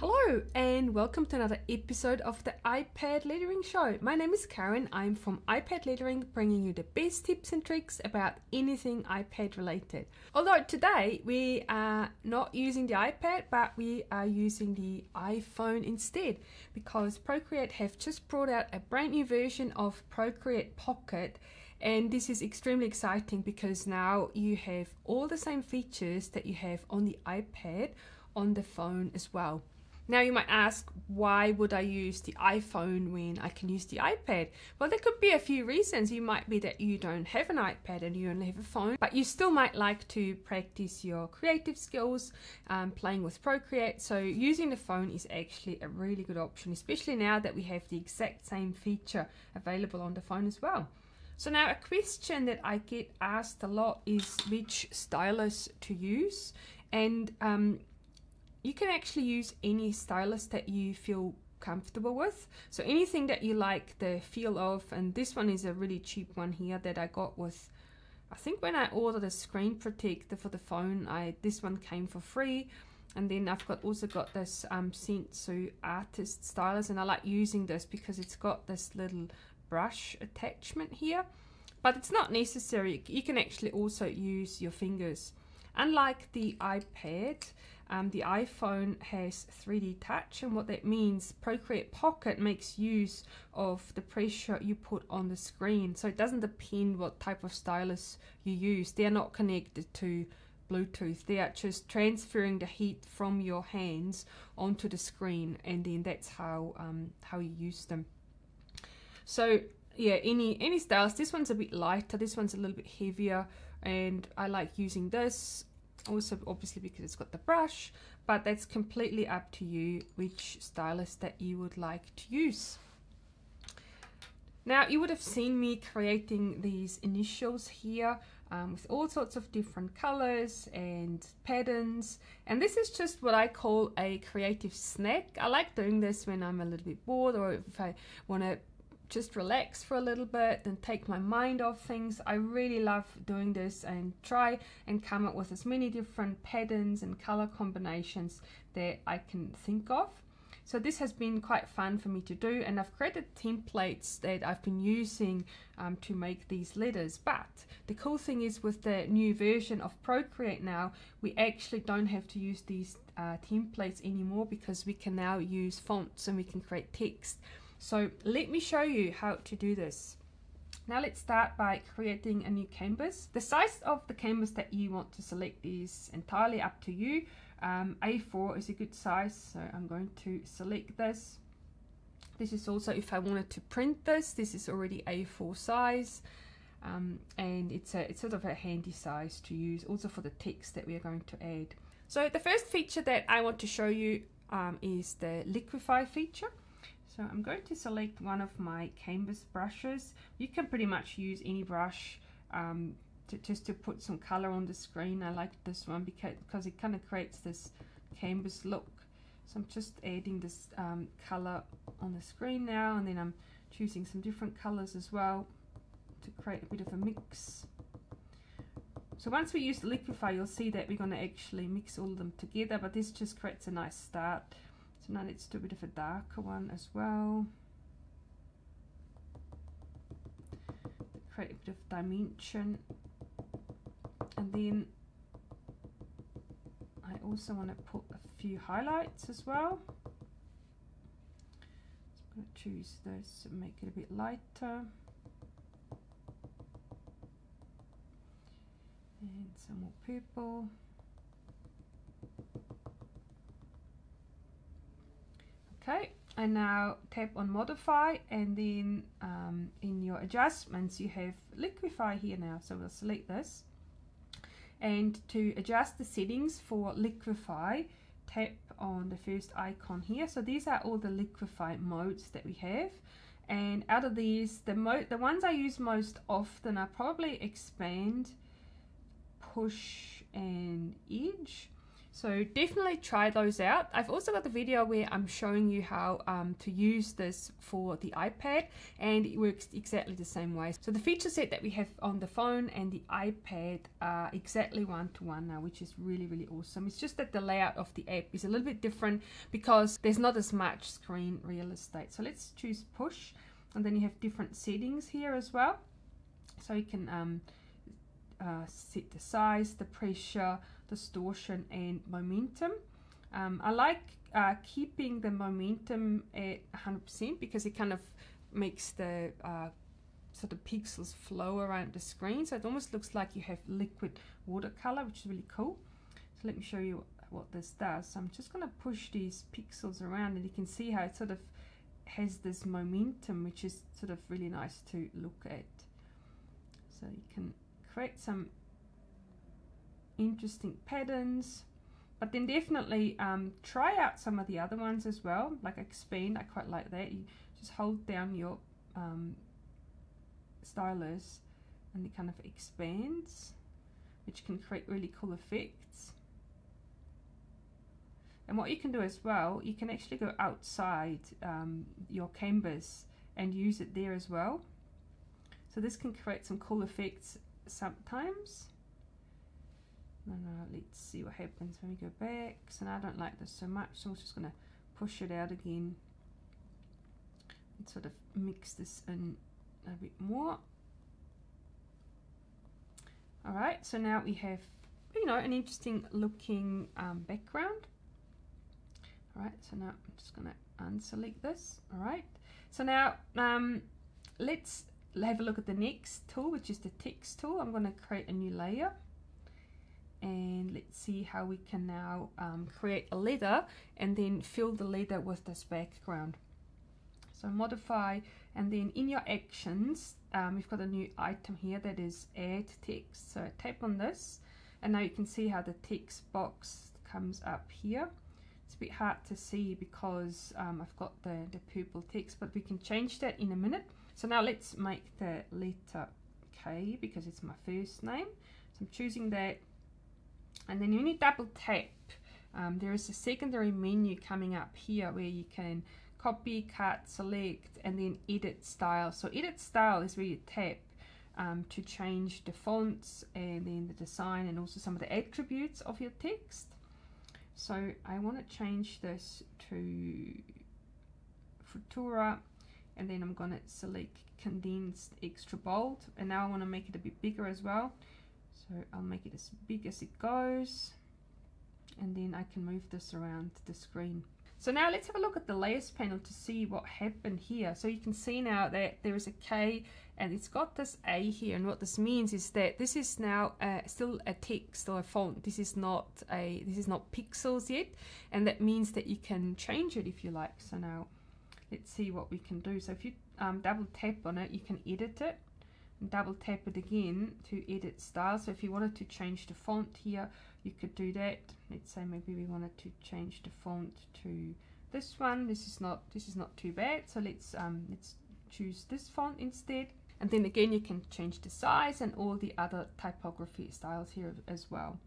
Hello and welcome to another episode of the iPad Lettering Show. My name is Karen, I'm from iPad Lettering, bringing you the best tips and tricks about anything iPad related. Although today we are not using the iPad, but we are using the iPhone instead, because Procreate have just brought out a brand new version of Procreate Pocket. And this is extremely exciting because now you have all the same features that you have on the iPad on the phone as well. Now you might ask, why would I use the iPhone when I can use the iPad? Well, there could be a few reasons. You might be that you don't have an iPad and you only have a phone, but you still might like to practice your creative skills, playing with Procreate. So using the phone is actually a really good option, especially now that we have the exact same feature available on the phone as well. So now a question that I get asked a lot is which stylus to use, and you can actually use any stylus that you feel comfortable with. So anything that you like the feel of, and this one is a really cheap one here that I got with, I think when I ordered a screen protector for the phone, this one came for free. And then I've also got this Sensu artist stylus, and I like using this because it's got this little brush attachment here, but it's not necessary. You can actually also use your fingers. Unlike the iPad, the iPhone has 3D touch, and what that means, Procreate Pocket makes use of the pressure you put on the screen, so it doesn't depend what type of stylus you use. They're not connected to Bluetooth, they are just transferring the heat from your hands onto the screen, and then that's how you use them. So yeah, any stylus. This one's a bit lighter, this one's a little bit heavier, and I like using this also obviously because it's got the brush, but that's completely up to you which stylus that you would like to use. Now you would have seen me creating these initials here with all sorts of different colors and patterns, and this is just what I call a creative snack. I like doing this when I'm a little bit bored, or if I want to just relax for a little bit and take my mind off things. I really love doing this and try and come up with as many different patterns and color combinations that I can think of. So this has been quite fun for me to do, and I've created templates that I've been using to make these letters. But the cool thing is, with the new version of Procreate now, we actually don't have to use these templates anymore, because we can now use fonts and we can create text. So let me show you how to do this. Now let's start by creating a new canvas. The size of the canvas that you want to select is entirely up to you. A4 is a good size, so I'm going to select this. This is also, if I wanted to print this, this is already A4 size, and it's sort of a handy size to use also for the text that we are going to add. So the first feature that I want to show you is the liquify feature. So I'm going to select one of my canvas brushes. You can pretty much use any brush just to put some color on the screen. I like this one because it kind of creates this canvas look. So I'm just adding this color on the screen now, and then I'm choosing some different colors as well to create a bit of a mix. So once we use the liquify, you'll see that we're going to actually mix all of them together, but this just creates a nice start. So now let's do a bit of a darker one as well. Create a bit of dimension. And then I also want to put a few highlights as well. So I'm going to choose this and make it a bit lighter. And some more purple. Okay, and now tap on modify, and then in your adjustments you have liquify here now, so we'll select this, and to adjust the settings for liquify, tap on the first icon here. So these are all the liquify modes that we have, and out of these the ones I use most often are probably expand, push and edge. So definitely try those out. I've also got the video where I'm showing you how to use this for the iPad, and it works exactly the same way. So the feature set that we have on the phone and the iPad are exactly one-to-one now, which is really, really awesome. It's just that the layout of the app is a little bit different because there's not as much screen real estate. So let's choose push, and then you have different settings here as well. So you can set the size, the pressure, distortion and momentum. I like keeping the momentum at 100% because it kind of makes the sort of pixels flow around the screen, so it almost looks like you have liquid watercolor, which is really cool. So let me show you what this does. So I'm just going to push these pixels around, and you can see how it sort of has this momentum, which is sort of really nice to look at. So you can create some interesting patterns, but then definitely try out some of the other ones as well, like expand. I quite like that. You just hold down your stylus and it kind of expands, which can create really cool effects. And what you can do as well, you can actually go outside your canvas and use it there as well, so this can create some cool effects sometimes. Let's see what happens when we go back. So now I don't like this so much, so I'm just going to push it out again and sort of mix this in a bit more. Alright, so now we have, you know, an interesting looking background. Alright, so now I'm just going to unselect this. Alright, so now let's have a look at the next tool, which is the text tool. I'm going to create a new layer, and let's see how we can now create a letter and then fill the letter with this background. So modify, and then in your actions we've got a new item here that is add text. So tap on this, and now you can see how the text box comes up here. It's a bit hard to see because I've got the purple text, but we can change that in a minute. So now let's make the letter K because it's my first name, so I'm choosing that. And then when you double tap, there is a secondary menu coming up here where you can copy, cut, select, and then edit style. So edit style is where you tap to change the fonts and then the design and also some of the attributes of your text. So I want to change this to Futura, and then I'm going to select condensed extra bold, and now I want to make it a bit bigger as well. So I'll make it as big as it goes, and then I can move this around the screen. So now let's have a look at the layers panel to see what happened here. So you can see now that there is a K and it's got this A here, and what this means is that this is now still a text or a font. This is not pixels yet, and that means that you can change it if you like. So now let's see what we can do. So if you double tap on it, you can edit it. Double tap it again to edit style. So if you wanted to change the font here, you could do that. Let's say maybe we wanted to change the font to this one. This is not too bad. So let's choose this font instead. And then again, you can change the size and all the other typography styles here as well.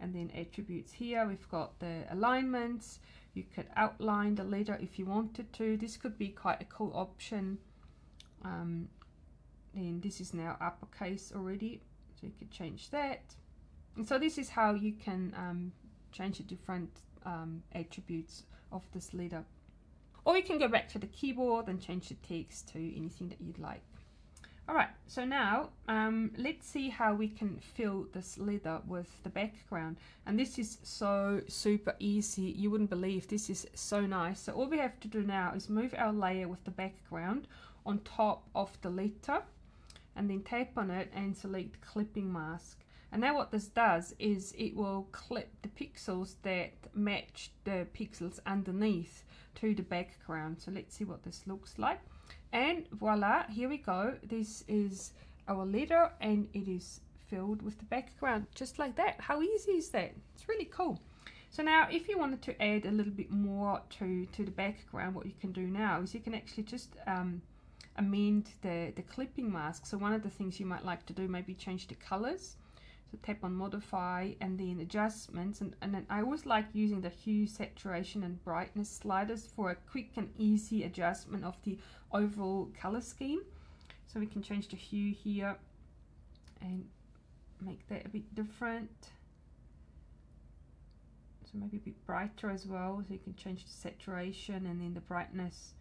And then attributes here, we've got the alignments. You could outline the letter if you wanted to. This could be quite a cool option. And this is now uppercase already, so you could change that. And so this is how you can change the different attributes of this letter. Or you can go back to the keyboard and change the text to anything that you'd like. Alright, so now let's see how we can fill this letter with the background. And this is so super easy, you wouldn't believe. This is so nice. So all we have to do now is move our layer with the background on top of the letter, and then tap on it and select clipping mask. And now what this does is it will clip the pixels that match the pixels underneath to the background. So let's see what this looks like, and voila, here we go. This is our letter and it is filled with the background just like that. How easy is that? It's really cool. So now if you wanted to add a little bit more to the background, what you can do now is you can actually just amend the clipping mask. So one of the things you might like to do, maybe change the colors. So tap on modify and then adjustments, and then I always like using the hue, saturation and brightness sliders for a quick and easy adjustment of the overall color scheme. So we can change the hue here and make that a bit different. So maybe a bit brighter as well, so you can change the saturation and then the brightness.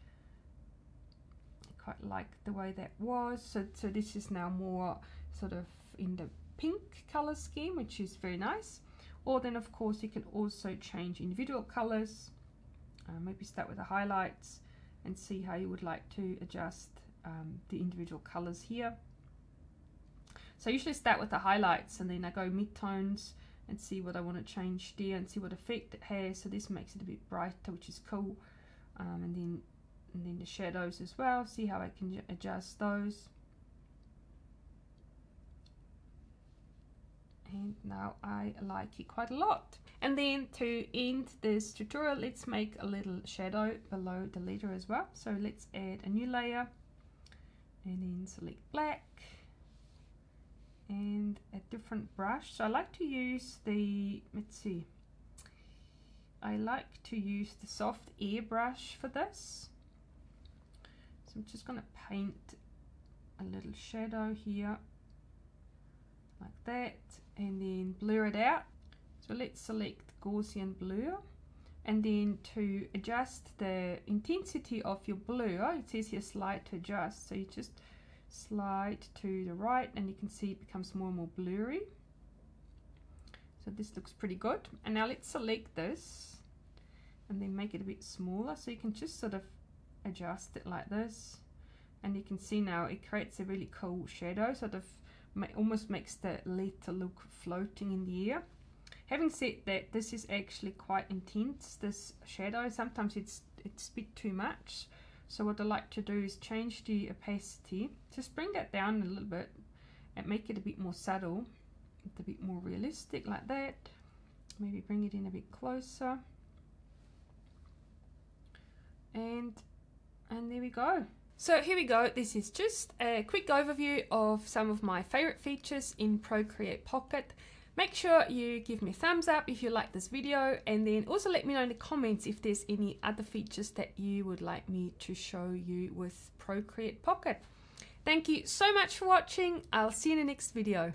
I quite like the way that was. So this is now more sort of in the pink color scheme, which is very nice. Or then of course you can also change individual colors, maybe start with the highlights and see how you would like to adjust the individual colors here. So I usually start with the highlights and then I go mid-tones and see what I want to change there and see what effect it has. So this makes it a bit brighter, which is cool, and then the shadows as well, see how I can adjust those. And now I like it quite a lot. And then to end this tutorial, let's make a little shadow below the letter as well. So let's add a new layer and then select black and a different brush. So I like to use the, I like to use the soft air brush for this. So I'm just going to paint a little shadow here like that and then blur it out. So let's select Gaussian blur, and then to adjust the intensity of your blur, it says here slide to adjust, so you just slide to the right and you can see it becomes more and more blurry. So this looks pretty good. And now let's select this and then make it a bit smaller, so you can just sort of adjust it like this, and you can see now it creates a really cool shadow, sort of almost makes the letter look floating in the air. Having said that, this is actually quite intense, this shadow. Sometimes it's a bit too much. So what I like to do is change the opacity, just bring that down a little bit and make it a bit more subtle, a bit more realistic like that. Maybe bring it in a bit closer. And there we go. So here we go, this is just a quick overview of some of my favorite features in Procreate Pocket. Make sure you give me a thumbs up if you like this video, and then also let me know in the comments if there's any other features that you would like me to show you with Procreate Pocket. Thank you so much for watching, I'll see you in the next video.